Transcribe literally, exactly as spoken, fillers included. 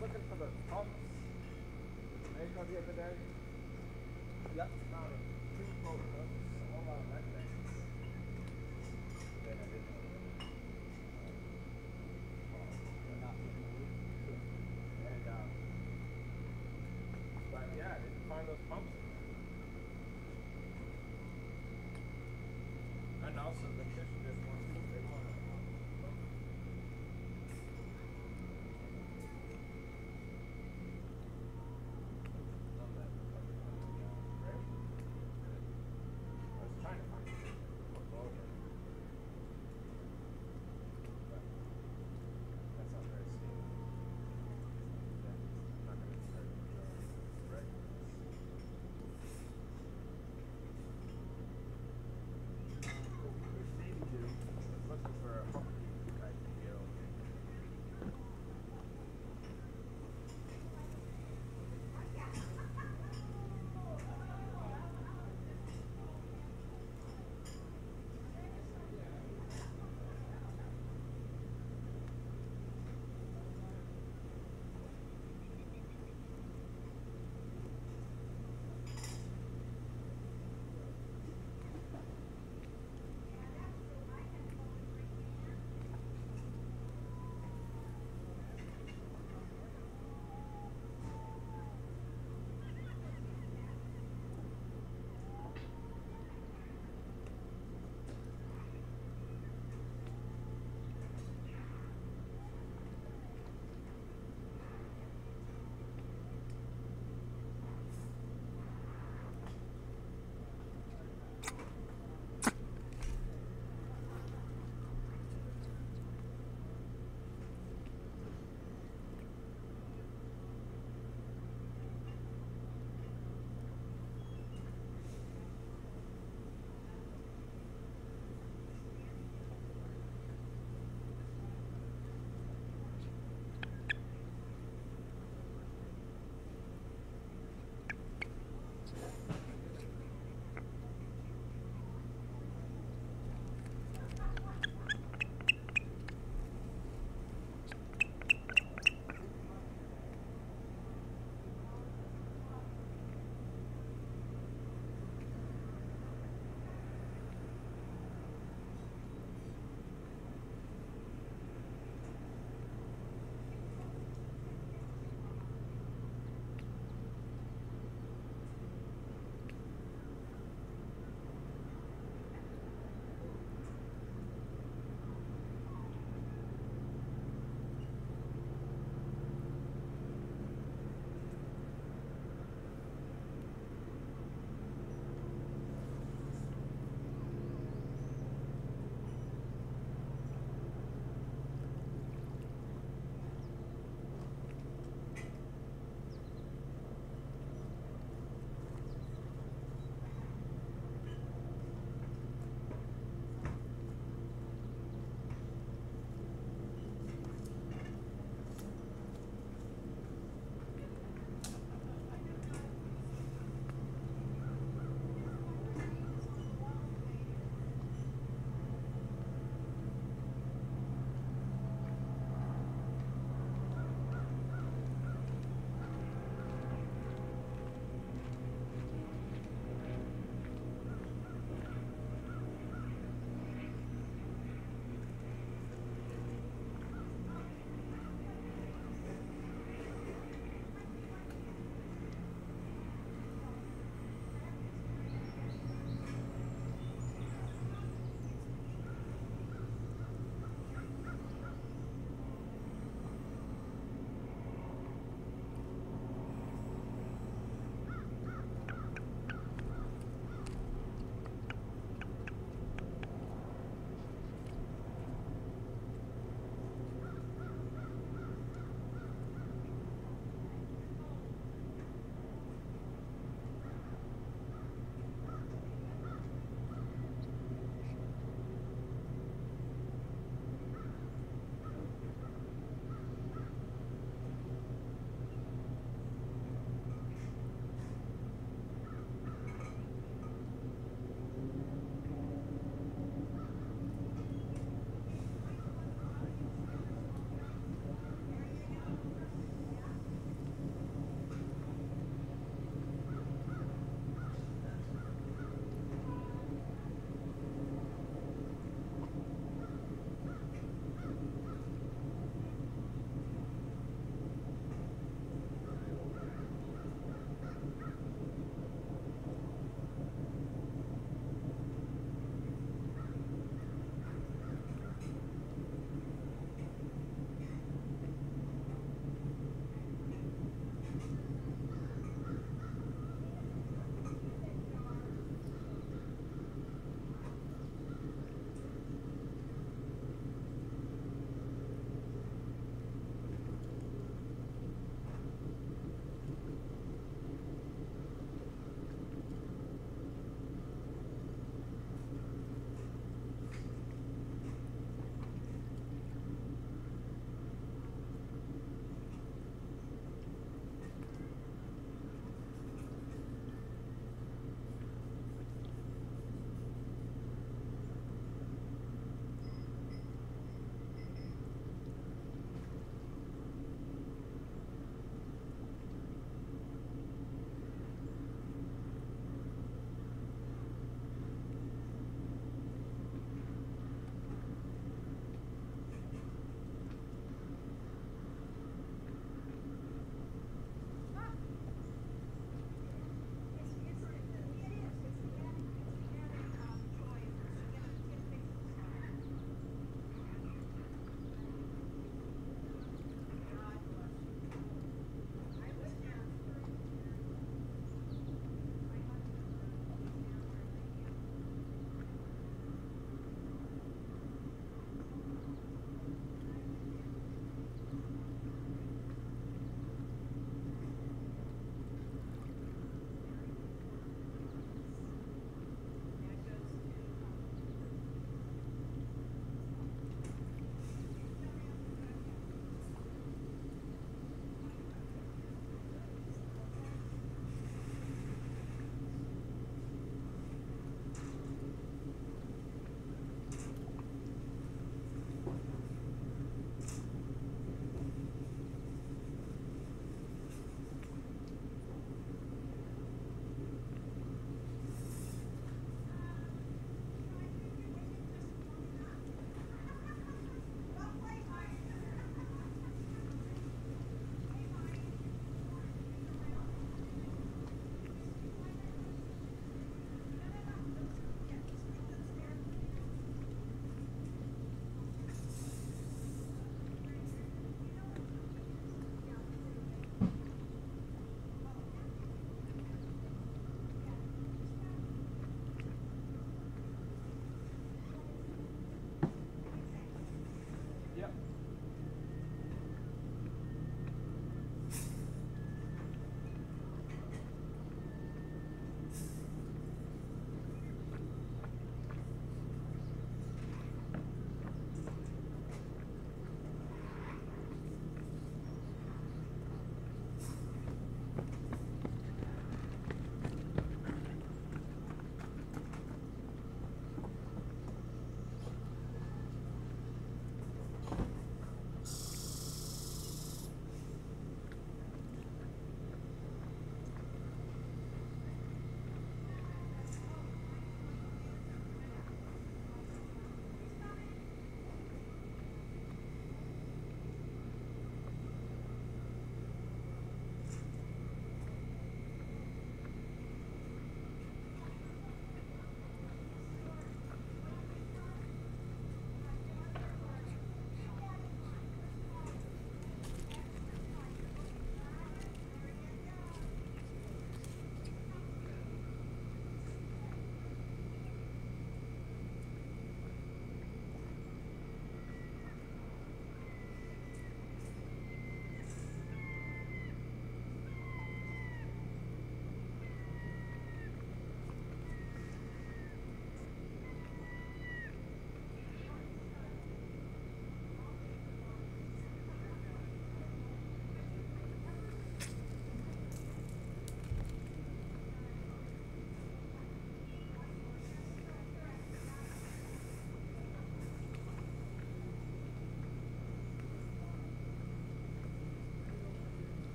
was looking for the pumps. There you go the other day. Yep. Found it. Two boat pumps. A whole lot of that thing. Then I didn't know that. And, um, but yeah, I didn't find those pumps.